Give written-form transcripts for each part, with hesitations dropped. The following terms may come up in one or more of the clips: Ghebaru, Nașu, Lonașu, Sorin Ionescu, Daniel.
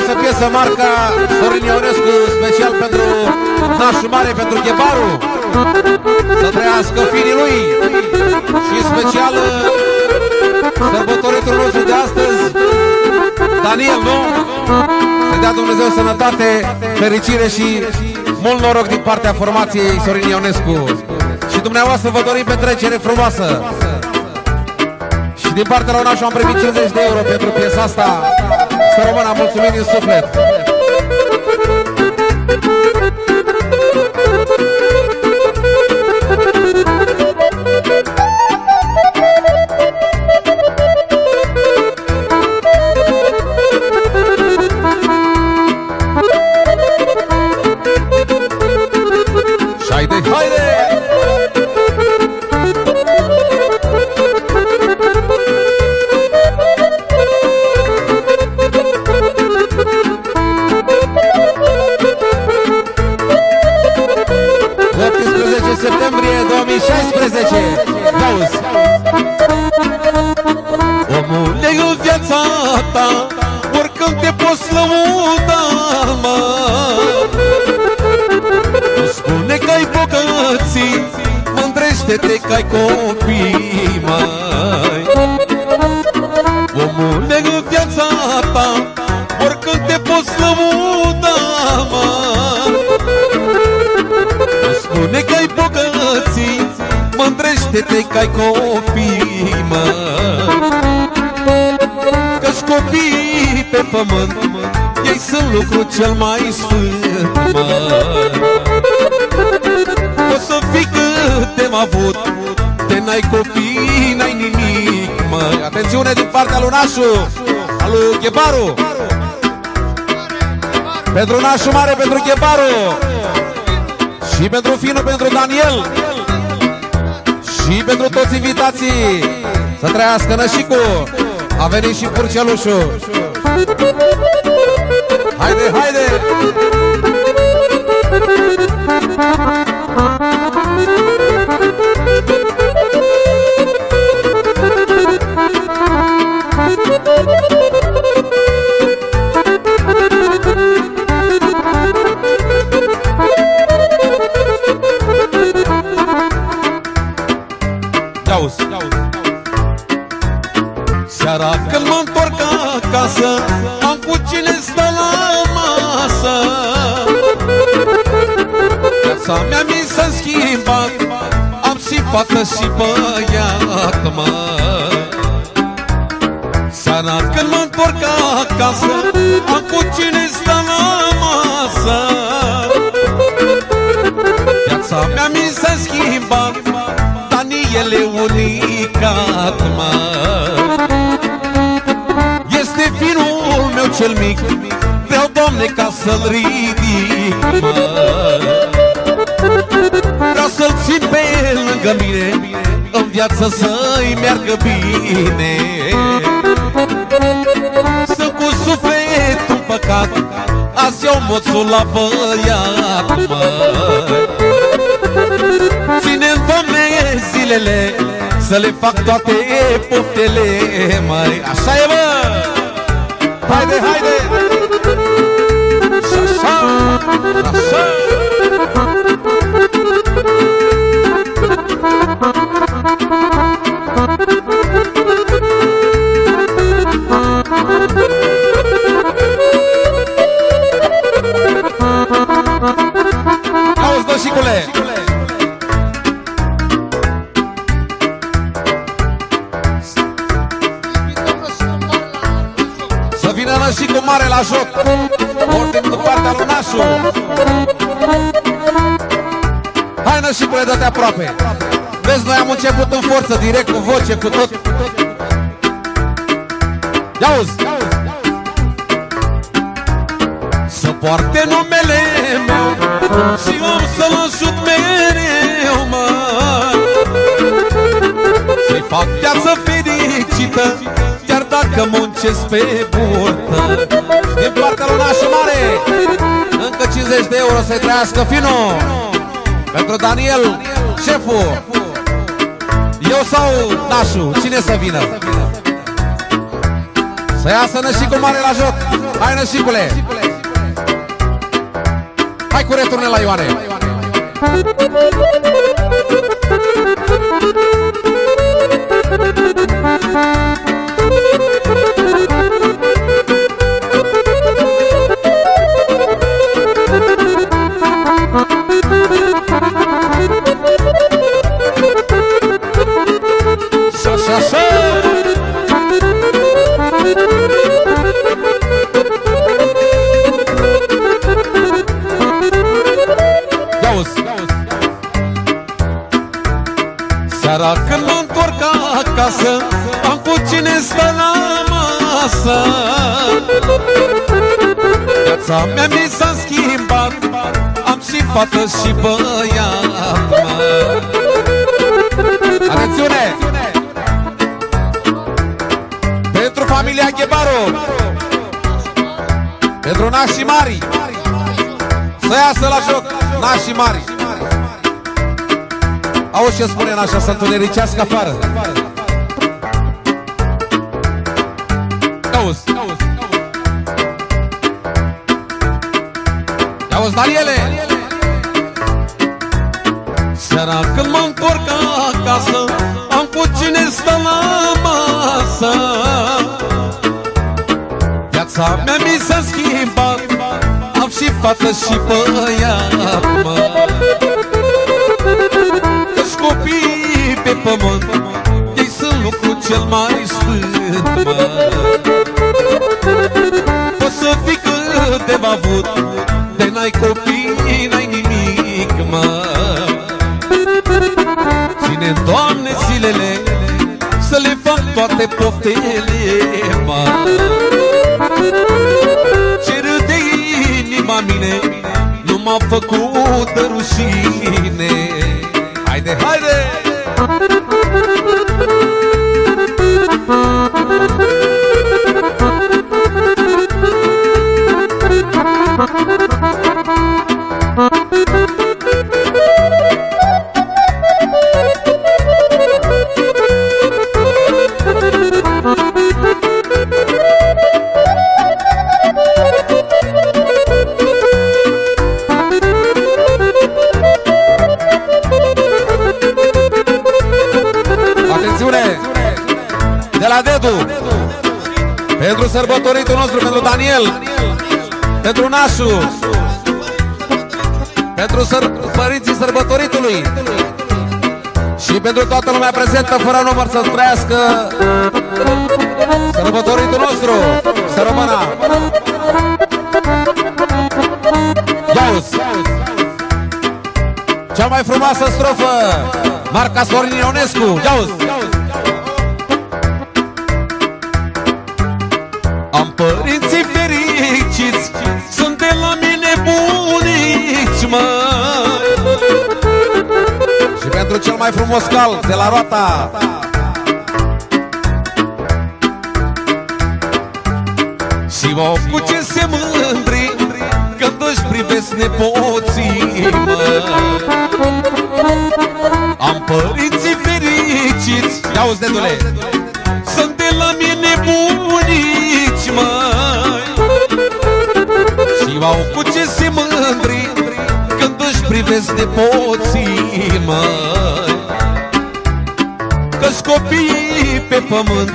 frumoasă piesă, marca Sorin Ionescu, special pentru Nașu Mare, pentru Ghebaru. Să trăiască finii lui și special sărbătoritul nostru de astăzi, Daniel, nu? Să dea Dumnezeu sănătate, fericire și mult noroc din partea formației Sorin Ionescu. Și dumneavoastră vă dorim petrecere frumoasă. Și din partea Lonașu am primit 50 de euro pentru piesa asta. Să rămână, mulțumim din suflet. Te că ai copii, mai omule, în viața ta, oricând te poți lăuda, mă spune că ai bogății, mândrește-te că ai copii, mă că-și copiii pe pământ, ei sunt lucru cel mai sfânt, mă. O să fii cât te-am avut, te n-ai copii, n-ai nimic, mă. Atențiune din partea lui Nașu, al lui Ghebaru. Pentru Nașu Mare, pentru Ghebaru. Și pentru Finu, pentru Daniel. Și pentru toți invitații. Să trăiască Nășicu. A venit și Purcelușu. Haide, haide! Seara când mă întorc acasă, am cu cine stă la masă. Viața mea mi s-a schimbat, am și fată și băiat, mă. Seara când mă întorc acasă, am cu cine stă la masă. Viața mea mi s-a schimbat, Daniel e unicat, mă. Este finul meu cel mic, vreau, Doamne, ca să-l ridic, mă. Vreau să-l țin pe lângă mine, în viață să-i meargă bine. Sunt cu sufletul în păcat, azi iau moțul la băiat, mă. Ține-mi, Doamne, zilele, să le fac toate poftele, măi. Așa e, mă! Haide, haide! Așa, așa! Auzi, Nășicule! Nașicu Mare la joc, ordin din partea lui Nașu. Hai, Nășicule, dă-te aproape. Vezi, noi am început în forță, direct, cu voce, cu tot. Ia-uzi! Să poarte numele meu și om să-l ajut mereu, mă. Să-i fac viață fericită, chiar dacă muncesc pe burtă. Din partea lui Nașu Mare, încă 50 de euro să-i trăiască Fino. Pentru Daniel, șeful. Eu sau Nașu, cine să vină? Să iasă Nășicu Mare la joc. Hai, Nășicule! Hai cu returne la Ioane! Seara când mă întorc acasă, am cu cine stă la masă. Viața mea mi s-a schimbat, am și fată și băiat. Atențiune! Pentru familia Ghebaru, pentru nașii mari, să iasă la joc nașii mari. Auzi ce spune Nașu, să întunericească afară. Auzi, auzi, Daniele. Seara când mă întorc acasă, am cu cine stă la masă. Viața mea mi s-a schimbat, am și fată și băiat. Copiii pe pământ, ei sunt lucru cel mai sfânt, mă. Poți să fii cât de avut, de n-ai copii, n-ai nimic, mă. Ține, Doamne, zilele, să le fac toate poftele, mă. Ce râde inima mine, nu m-a făcut de rușine. Haide, haide! Pentru sărbătoritul nostru, pentru Daniel, pentru Nașu, pentru părinții sărbătoritului și pentru toată lumea prezentă, fără număr, să trăiască sărbătoritul nostru, să rămână. Iauzi! Cea mai frumoasă strofă, marca Sorin Ionescu. Iauzi! Am părinții fericiți, sunt de la mine bunici, mă. Și pentru cel mai frumos cal de la Roata, și mă cu ce se mândri când își privesc nepoții, mă. Am părinții fericiți, ia-uzi, dedule, sunt de la mine bunici, măi. Și m-au cu ce se mândri când își privesc nepoții, măi. Că-s copiii pe pământ,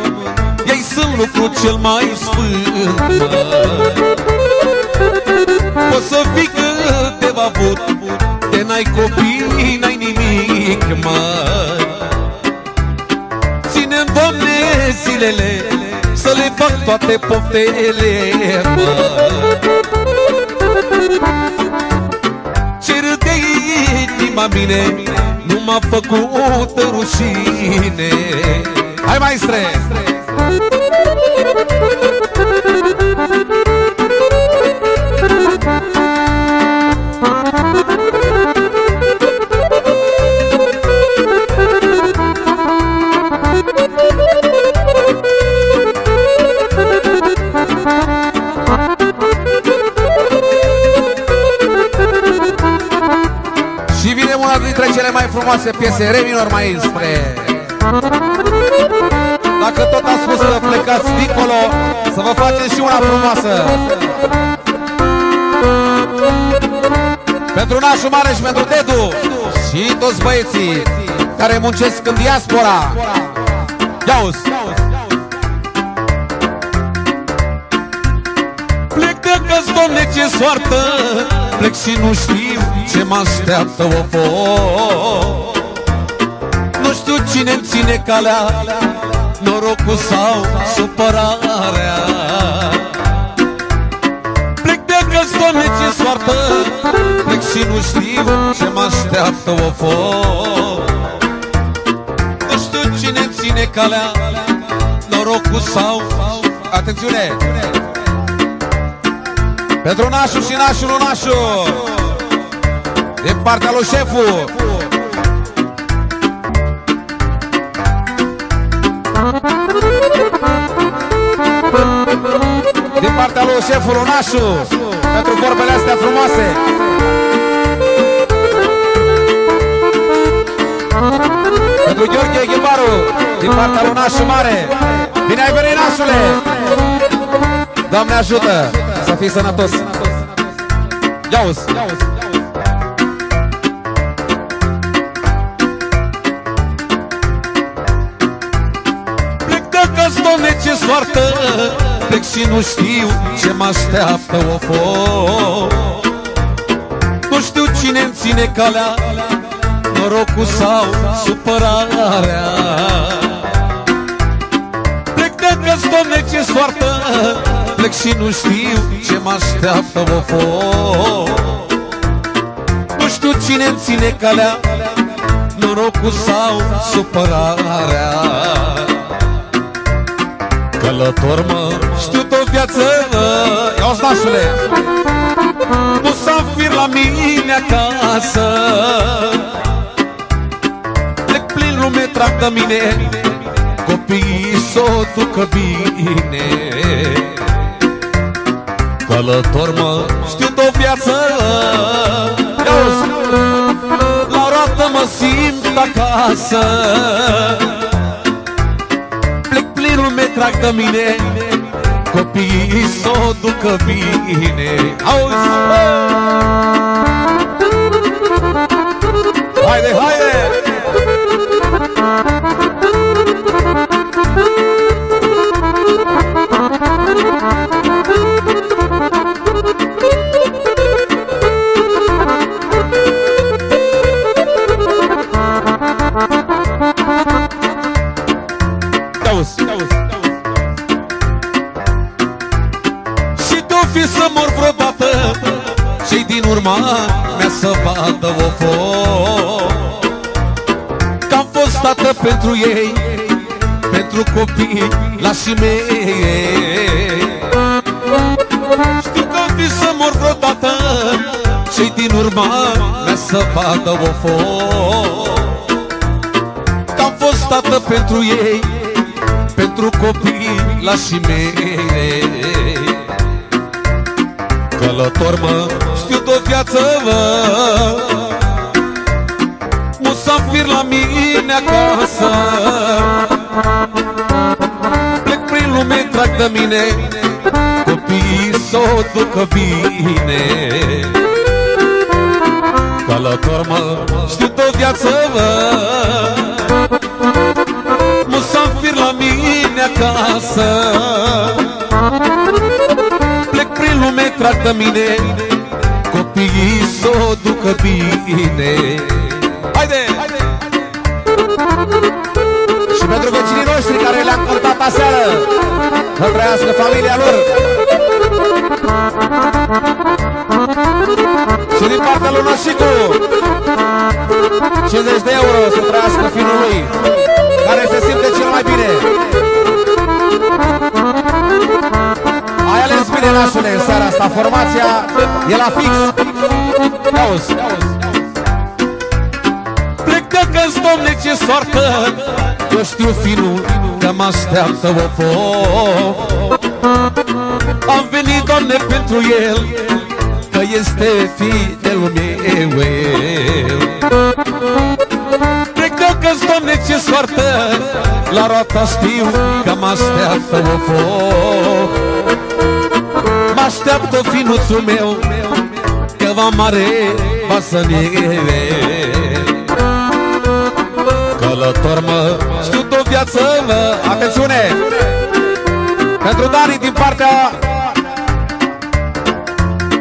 ei sunt lucru cel mai sfânt, măi. Poți să fii cât de avut, de n-ai copii, n-ai nimic, măi. Doamne, zilele, să le fac toate poftele, mă. Ce râde inima mine, nu m-a făcut rușine. Hai, maestre! Dintre cele mai frumoase piese, re minor, maestre. Dacă tot a spus că plecați dincolo, Să vă faceți și una frumoasă. Pentru Nașu mare și pentru Dedu și toți băieții care muncesc în diaspora. Ia-uzi! Plec de acasă, Doamne, ce soartă, plec și nu știu ce mă așteaptă, o-o-o. Nu știu cine-mi ține calea, norocul sau supărarea. Plec de acasă, Doamne, ce soartă, plec și nu știu ce mă așteaptă, o-o-o. Nu știu cine-mi ține calea, norocul sau... Atențiune! Pentru Nașu și Nașu, Lonașu, din partea lui șeful. Din partea lui șeful Lonașu, pentru vorbele astea frumoase. Pentru Gheorghe Ghebaru, din partea lui Nașu mare. Bine ai venit, Nașule! Doamne ajută să fii sănătos! Ia-uzi! Plec de acasă, Doamne, ce soartă, plec și nu știu ce mă așteaptă, of-o. Nu știu cine-mi ține calea, norocul sau supărarea. Plec de acasă, Doamne, ce soartă, plec și nu știu ce mă așteaptă, of-o. Nu știu cine-mi ține calea, norocul sau supărarea. Călător, mă, știu tot viață, ia-o-ți, Nașule. Musafir la mine acasă, plec prin lume, trag de mine, copiii s-o ducă bine. Călător, mă, știu tot viață, ia-o-ți. La roată mă simt acasă, trag de mine, copiii s-o ducă bine. Auzi! Haide, haide! Să mor vreodată, cei din urma mea să vadă, of-o, că-am fost tată pentru ei, pentru copii lașii mei. Știu că vii să mor vreodată, cei din urma mea să vadă, of-o, că-am fost tată pentru ei, pentru copii lașii mei. Călător, mă, știu tot viață, mă, musafir la mine acasă, plec prin lume, trag de mine, copiii s-o ducă bine. Călător, mă, știu tot viață, mă, musafir la mine acasă, trag de mine, copiii s-o ducă bine. Haide! Și pentru vecinii noștri care le-am cântat aseară, să trăiască familia lor. Și din partea lui Nașicu, 50 de euro să trăiască fiul lui, care se simte cel mai bine. Ai ales bine, Nașule, în seara asta, formația e la fix. Ia-uzi! Plec de acasă, Doamne, ce soartă, eu știu, finul, că mă așteaptă, of-of. Am venit, Doamne, pentru el, că este fiul meu. Plec de că-ți, Doamne, ce soartă, la roata știu că mă așteaptă o foc. Mă așteaptă finuțul meu, că va mare, va să neve. Călător mă, știu tot viață mă. Atențiune! Pentru Dani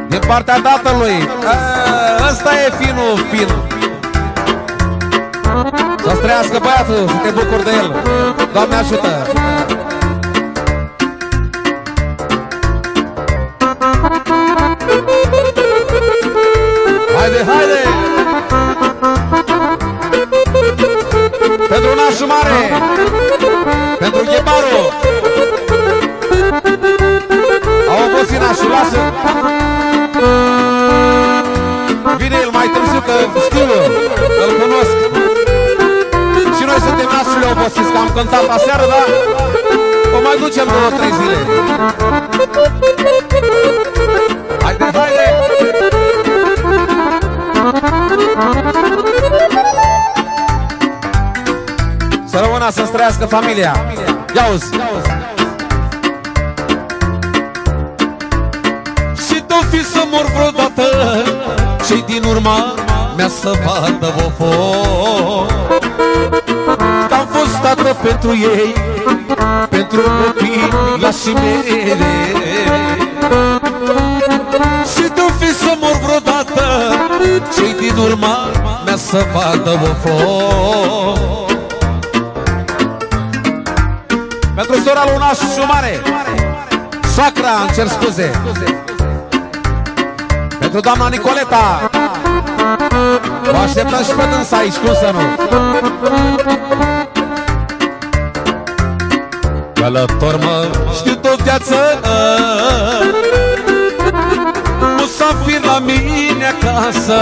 din partea tatălui. Ăsta e finul, finul. Să-ți trăiască băiatul și te bucuri de el. Doamne ajută! Haide, haide! Pentru Nașu mare! Pentru Ghebaru! Au obosit Nașu, lasă! Vine el mai târziu, că știu, îl cunosc. Și noi suntem Nașule obosiți, că am cântat aseară, dar o mai ducem 2-3 zile. Haide, haide! Să rămână să-ți trăiască familia. Ia-uzi! Și tot fi să mor vreodată, cei din urma mea să vadă vofo, că-am fost tată pentru ei, pentru copii la și mere. Și tot fi să mor vreodată, cei din urma mea să vadă vofo. Pentru sora Lonașu mare, soacra, îmi cer scuze. Pentru doamna Nicoleta, vă așteptăm și pe dânsa aici, cum să nu? Călător mă, știu tot viață, musafir la mine acasă.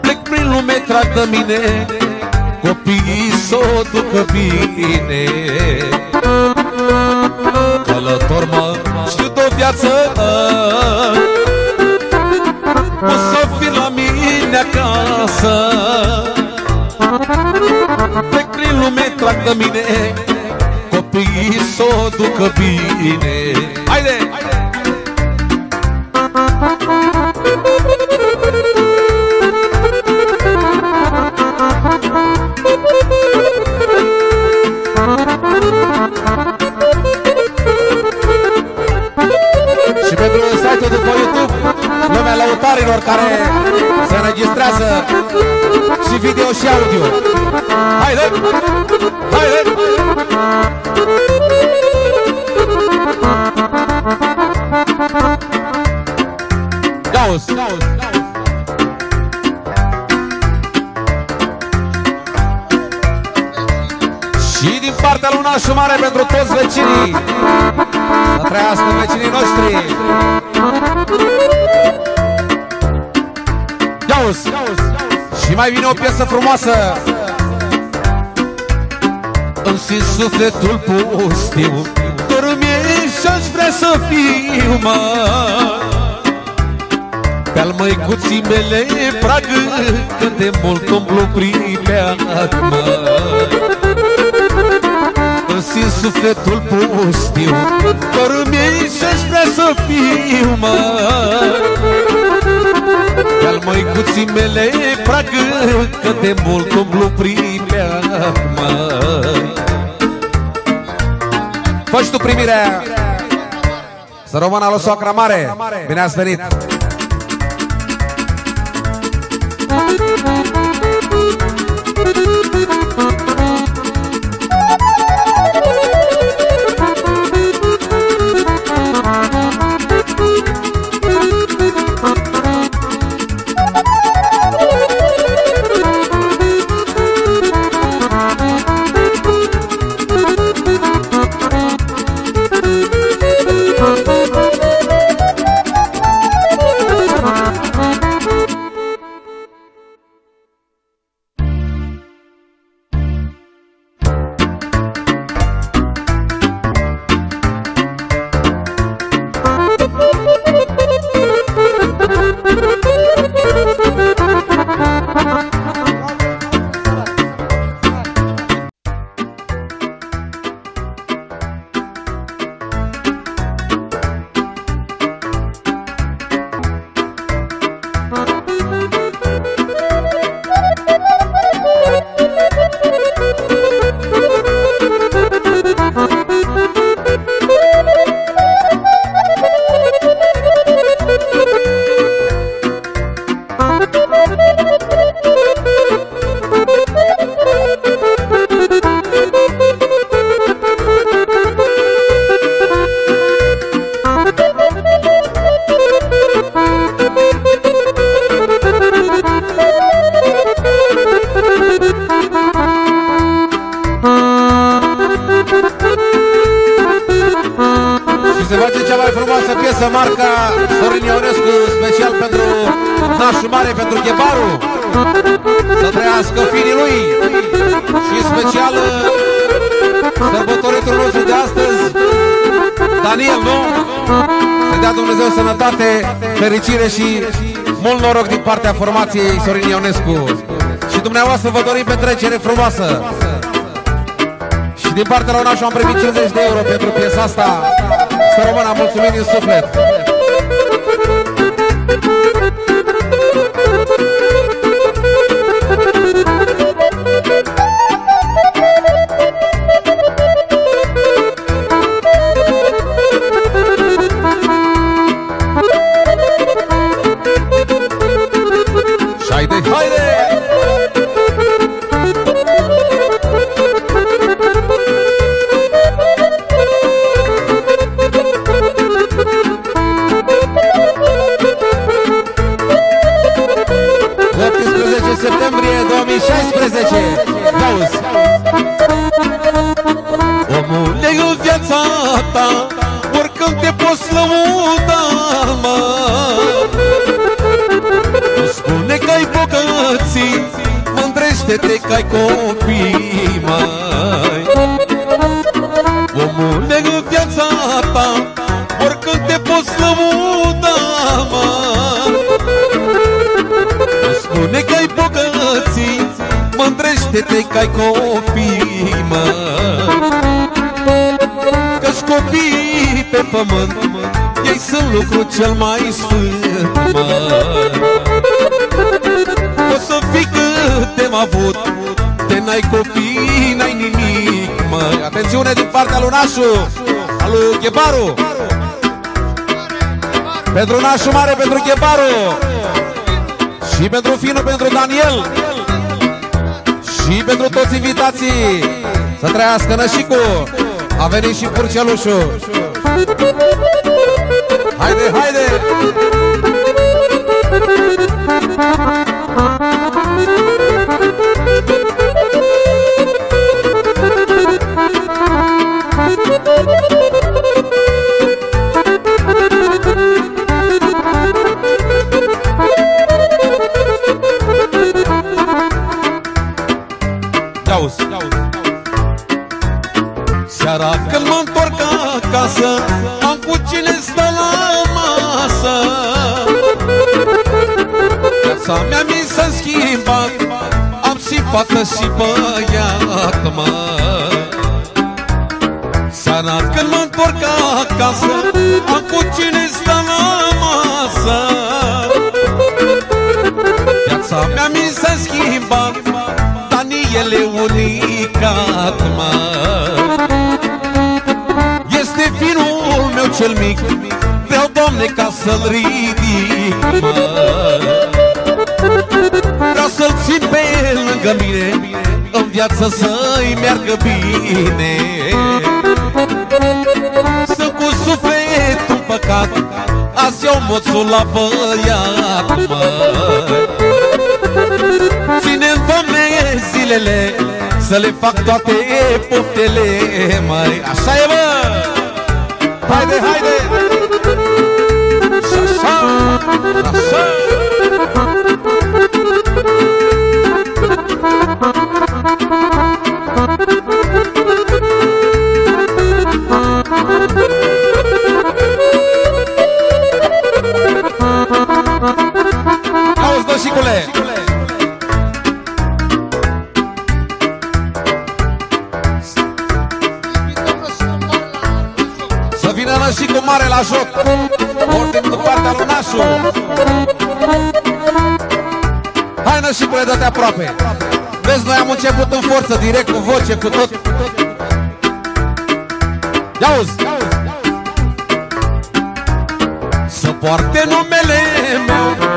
Plec prin lume, trag de mine, copiii s-o ducă bine. Călător mă, știu tot viață, o să fii la mine acasă. Plec prin lume, trag de mine, copiii s-o ducă bine. Haide! Haide! Care se înregistrează și video și audio. Haide! Haide! Gauz! Gauz! Și din partea lui Nașu mare pentru toți vecinii. Să trăiască vecinii noștri. Și mai vine o piesă frumoasă. Îmi simt sufletul pustiu, dormești și-aș vrea să fiu, mă, pe-al măicuții mele prag, cât de mult umblu prin beac, mă. Îmi simt sufletul pustiu, dormești și-aș vrea să fiu, mă, pe-al măicuții mele pragă, că de mult umblu prin beac, mă. Fă și tu primirea. Să rămână la soacra mare. Bine ați venit. cea mai frumoasă piesă, marca Sorin Ionescu, special pentru Nașu Mare, pentru Ghebaru. Să trăiască finii lui și special sărbătoritul nostru de astăzi, Daniel, nu? Să dea Dumnezeu sănătate, fericire și mult noroc din partea formației Sorin Ionescu. Și dumneavoastră vă dorim petrecere frumoasă. Și din partea Lonașu am primit 50 de euro pentru piesa asta. Să rămână, mulțumim din suflet. Mândrește-te că ai copii, mai omule, în viața ta, oricând te poți lăuda, mai spune că ai bogății, mândrește-te că ai copii, mai că-și copiii pe pământ, ei sunt lucru cel mai sfânt, o să fii cât te-am avut, te n-ai copii, n-ai nimic, măi. Atențiune din partea lui Nașu, al lui Ghebaru. Pentru Nașu Mare, pentru Ghebaru. Și pentru Finu, pentru Daniel. Și pentru toți invitații. Să trăiască Nășicu. A venit și Purcelușu. Haide, haide! Seara când mă-ntorc acasă, am cu cine stă la masă. Viața mea mi s-a schimbat, am și fată și băiat, mă. Seara când mă-ntorc acasă, am cu cine stă la masă. Viața mea mi s-a schimbat, Daniel e unicat, mă. Este finul meu cel mic, vreau, Doamne, ca să-l ridic, mă. Vreau să-l țin pe lângă mine, în viață să-i meargă bine. Sunt cu sufletul în păcat, azi iau moțul la băiat, mă. Ține-mi, Doamne, zilele, să le fac toate poftele, măi. Așa e, mă! Haide, haide! Și așa, așa! Auzi, Nășicule! Nășicu Mare la joc, ordin cu partea lui Nașu. Hai, Nășicule, dă-te aproape. Vezi, noi am început în forță, direct, cu voce, cu tot. Ia-uzi! Să poarte numele meu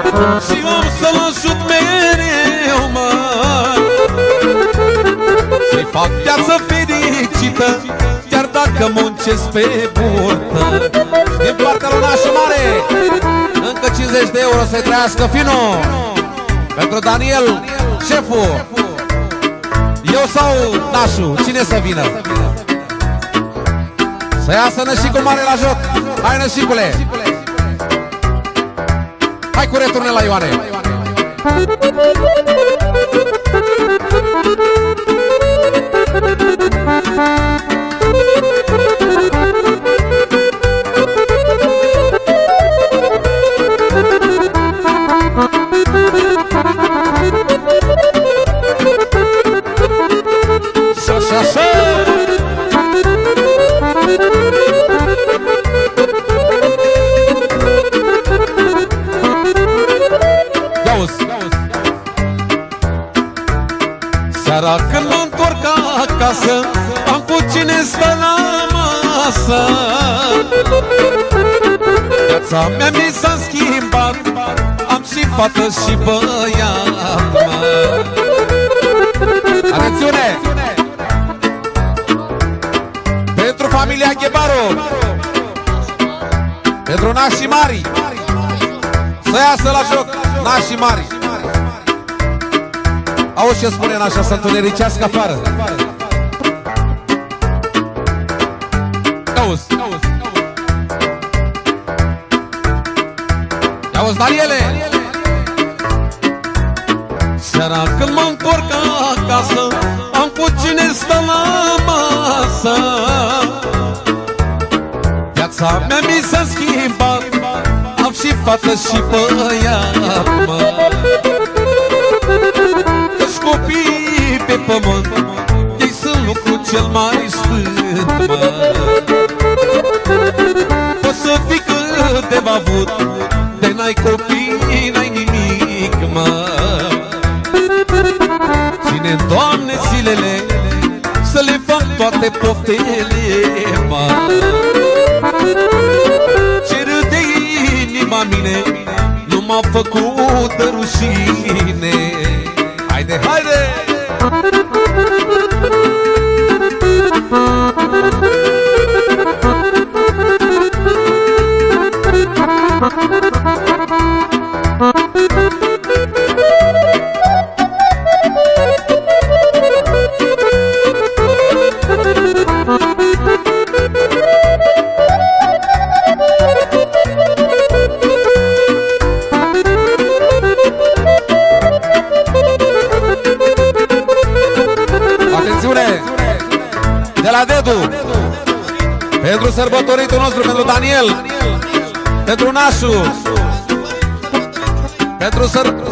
și om să-l ajut mereu, mă. Să-i fac viață fericită, chiar dacă muncesc pe burtă. Din partea lui Nașu Mare, încă 50 de euro să-i trăiască Finu. Pentru Daniel, șeful. Eu sau Nașu, cine să vină? Să iasă Nășicu Mare la joc. Hai, Nășicule! Hai cu returne la Ioane! Seara când mă întorc acasă, am cu cine stă la masă. Viața mea mi s-a schimbat, am și fată și băiat. Atențiune! Pentru familia Ghebaru, pentru nașii mari, să iasă la joc nașii mari. Auzi ce spune Nașu, să întunericească afară. Auzi, auzi, Daniele. Seara când mă întorc acasă, am cu cine stă la masă. Viața mea mi s-a schimbat, am și fată și băiat. Copii pe pământ, ei sunt lucru cel mai sfânt, mă. Poți să fii cât de avut, de n-ai copii, n-ai nimic, mă. Ține, Doamne, zilele, să le fac toate poftele, mă. Ce râde inima mine, nu m-a făcut de rușine. Haide, haide! Pentru sărbătoritul nostru, pentru Daniel, pentru Nașu, pentru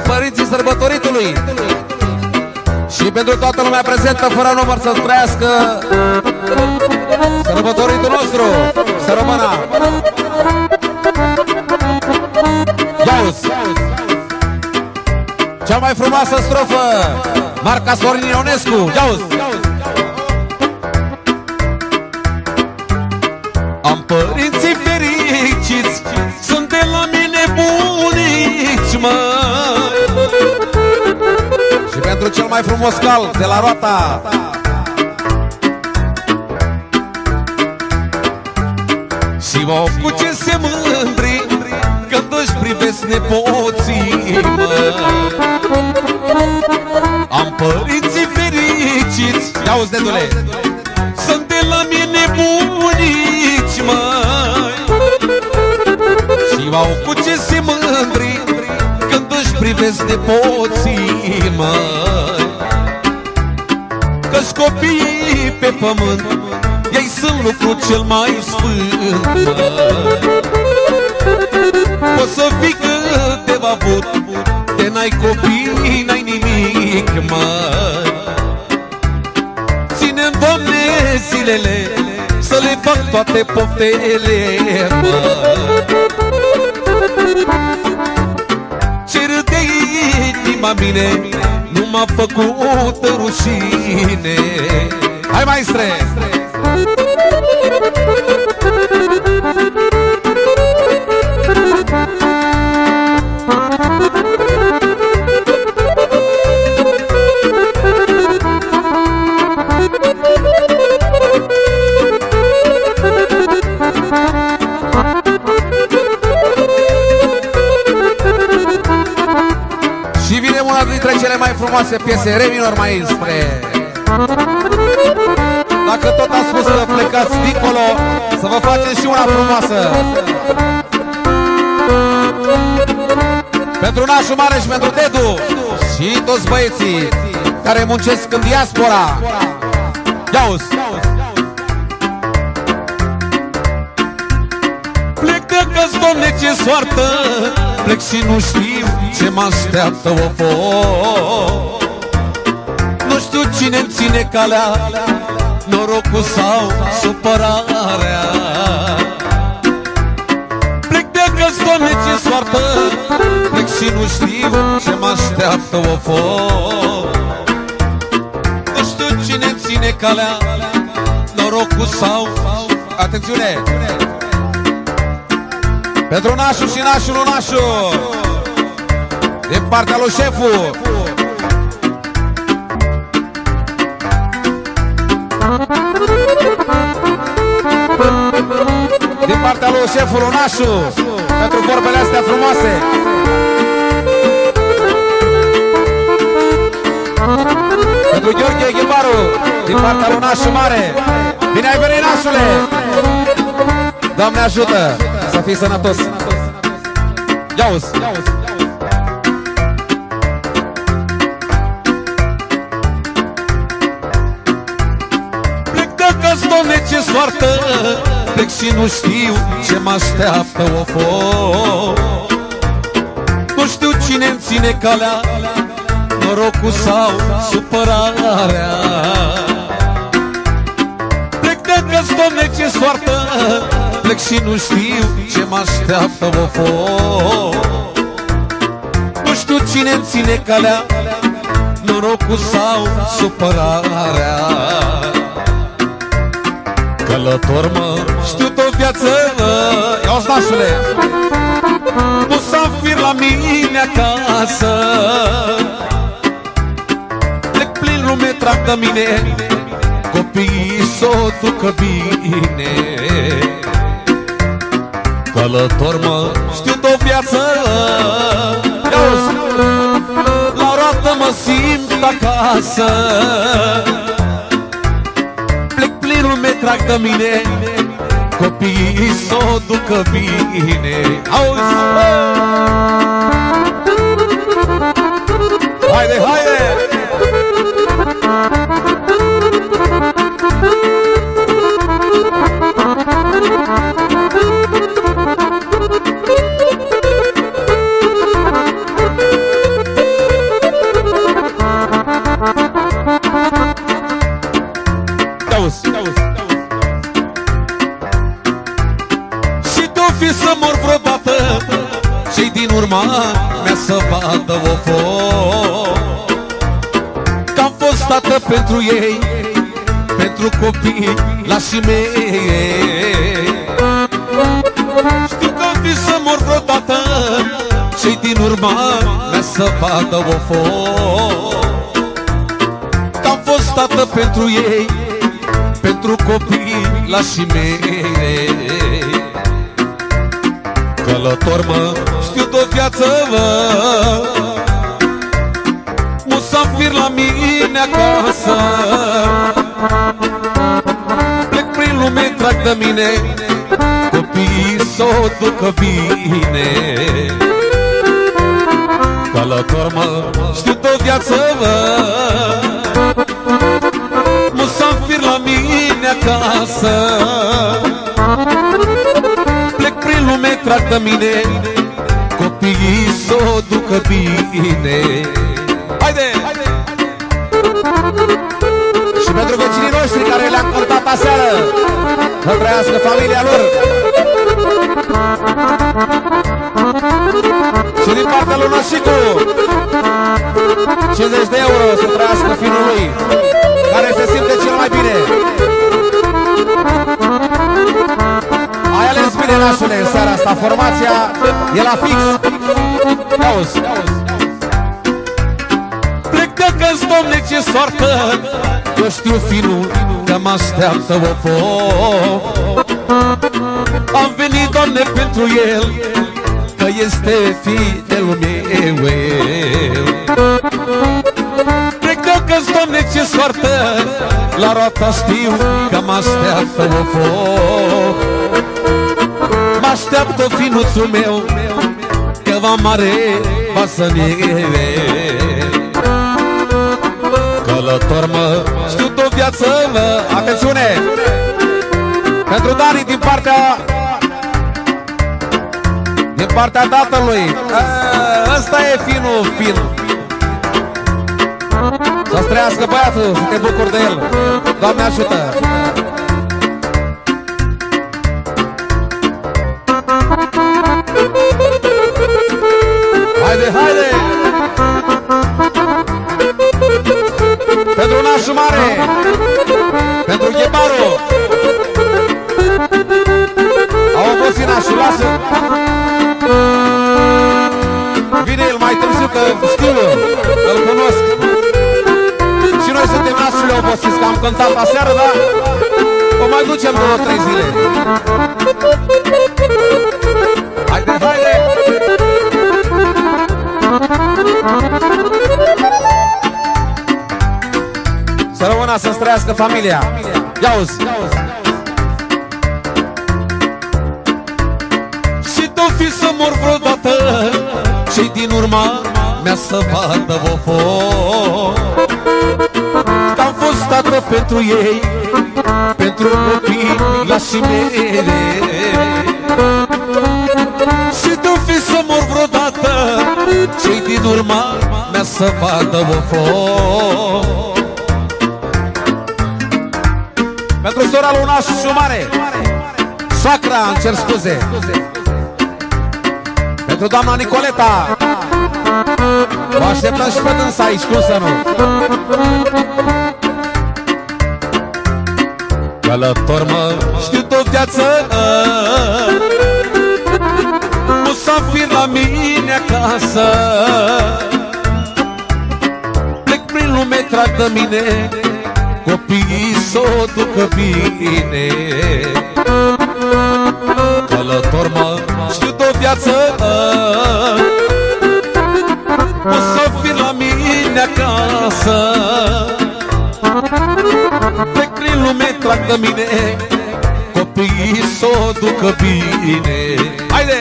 părinții sărbătoritului și pentru toată lumea prezentă, fără număr, să trăiască sărbătoritul nostru, să rămână. Cea mai frumoasă strofă, marca Sorin Ionescu. Am părinții fericiți, sunt de la mine bunici, mă. Și pentru cel mai frumos cal de la Roata, și mă, cu ce se mândri când își privesc nepoții, mă. Am părinții fericiți, auzi, dedule, sunt de la mine bunici, măi. Și m-au cu ce se mândri când își privesc nepoții, măi. Că-și copiii pe pământ, ei sunt lucru cel mai sfânt, măi. Poți să fii cât de avut, de n-ai copii, n-ai nimic, măi. Doamne, zilele, să le fac toate poftele, mă. Ce râde inima mine, nu m-a făcut rușine. Hai, maestre! Dintre cele mai frumoase piese, revinor, maestre. La dacă tot a spus că plecați dincolo, să vă faceți și una frumoasă. Pentru Nașu mare și pentru Dedu și toți băieții care muncesc în diaspora. Ia-uzi! Plecă-ți, Doamne, ce soartă, plec și nu știu ce mă așteaptă, o-o-o. Nu știu cine-mi ține calea, norocul sau supărarea. Plecă-ți, Doamne, ce soartă, plec și nu știu ce mă așteaptă, o-o-o. Nu știu cine-mi ține calea, norocul sau... Atențiune! Pentru Nașu și Nașu, Lonașu, din partea lui șeful. Din partea lui șeful, Lonașu, pentru vorbele astea frumoase. Pentru Gheorghe Ghebaru, din partea lui Nașu mare. Bine ai venit, Nașule! Doamne ajută! Să fii sănătos! Ia-uzi! Plecă-ți, Doamne, ce soartă, plec și nu știu ce mă așteaptă, of-o. Nu știu cine-mi ține calea, norocul sau supărarea. Plecă-ți, Doamne, ce soartă, plec și nu știu ce mă așteaptă, of-o. Nu știu cine-mi ține calea, norocul sau supărarea. Călător, mă, știu tot viață, mă, ia-o-ți, Nașule! Musafir la mine acasă, plec prin lume, trag de mine, copiii s-o ducă bine. Călător, mă, știu tot viață, ia-o-ți! La roată mă simt acasă, lume trag de mine, copiii s-o ducă bine. Auzi! Haide, haide! Mea să vadă, of-o, că-am fost tată pentru ei, pentru copii lașii mei. Știu că-mi fi să mor vreodată, cei din urma mea să vadă, of-o, că-am fost tată pentru ei, pentru copii lașii mei. Călător, mă, știu tot viață, mă, musafir la mine acasă, plec prin lume, trag de mine, copiii s-o ducă bine. Călător, mă, știu tot viață, mă, musafir la mine acasă, lume trag de mine, copiii s-o ducă bine. Haide! Și pentru vecinii noștri care le-am curtat aseară, să trăiască familia lor. Și din partea lui Nașicu, 50 de euro să trăiască finul lui, care se simte cel mai bine. Ai ales bine, Nașule, în seara asta, formația e la fix. Auzi! Plecă-ți, Doamne, ce soartă, eu știu finul că mă așteaptă, of-o. Am venit, Doamne, pentru el, că este fiul meu. că-ți, Doamne, ce soartă, la roata știu că mă așteaptă o foc. Mă așteaptă finuțul meu, că va mare, va să neve. Călător mă, știu tot viață mă. Atențiune! Pentru Dani din partea tatălui. Ăsta e finul, finul. Să-ți trăiască băiatul, să te bucuri de el. Doamne ajută! Haide, haide! Pentru Nașu mare! Pentru Ghebaru! Au obosit Nașu, lasă! Vine el mai târziu, că știu, îl cunosc. Și noi suntem Nașule obosiți, că am cântat aseară, dar o mai ducem două, trei zile. Haide, haide! Să rămână să-ți trăiască familia. Ia auzi! Și tu fi să mor vreodată, cei din urma mea să vadă vofo. Că-am fost tată pentru ei, pentru copii la și mele. Și tu fi să mor vreodată, cei din urma mea să vadă vofo. Pentru sora Lonașu mare, soacra, îmi cer scuze. Pentru doamna Nicoleta, vă așteptăm și pe dânsa aici, cum să nu. Călător mă, știu tot viață, musafir la mine acasă. Plec prin lume, trag de mine, copiii s-o ducă bine. Călător mă, știu de-o viață, musafir la mine acasă. Plec prin lume, trag de mine, copiii s-o ducă bine. Haide!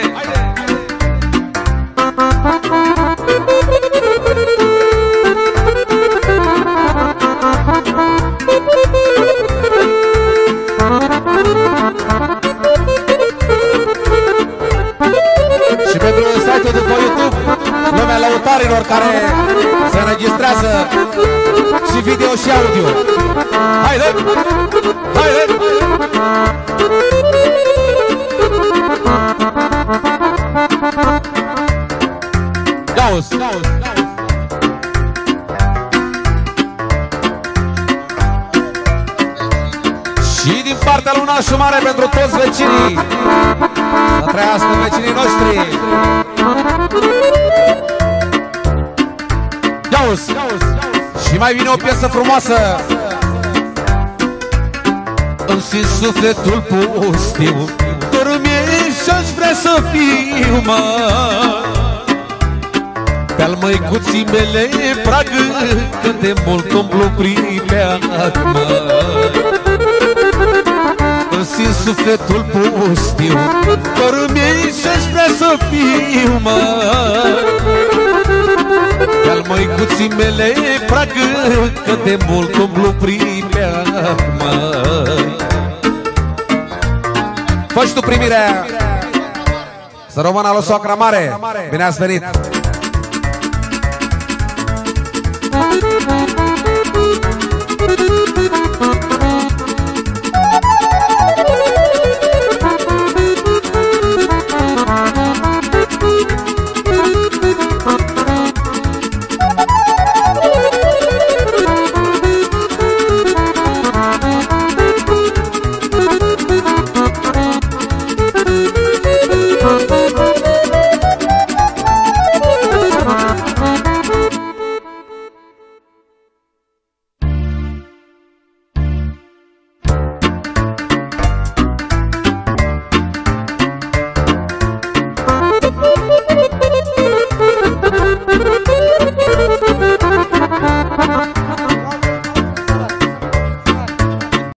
Care se înregistrează și video și audio. Haide! Haide! Dauz! Dauz! Și din partea lui Nașu mare pentru toți vecinii. Să trăiască vecinii noștri. Și mai vine o piesă frumoasă. Îmi simt sufletul pustiu, dormie și-aș vrea să fiu, mă. Pe-al măicuții mele pragă, cât de mult umblu prin beat, mă. Îmi simt sufletul pustiu, dormie și-aș vrea să fiu, mă. Pe-al măicuții mele pragă, că de mult umblu prin beat, măi. Fă și tu primirea. Să rămână la soacra mare. Bine ați venit.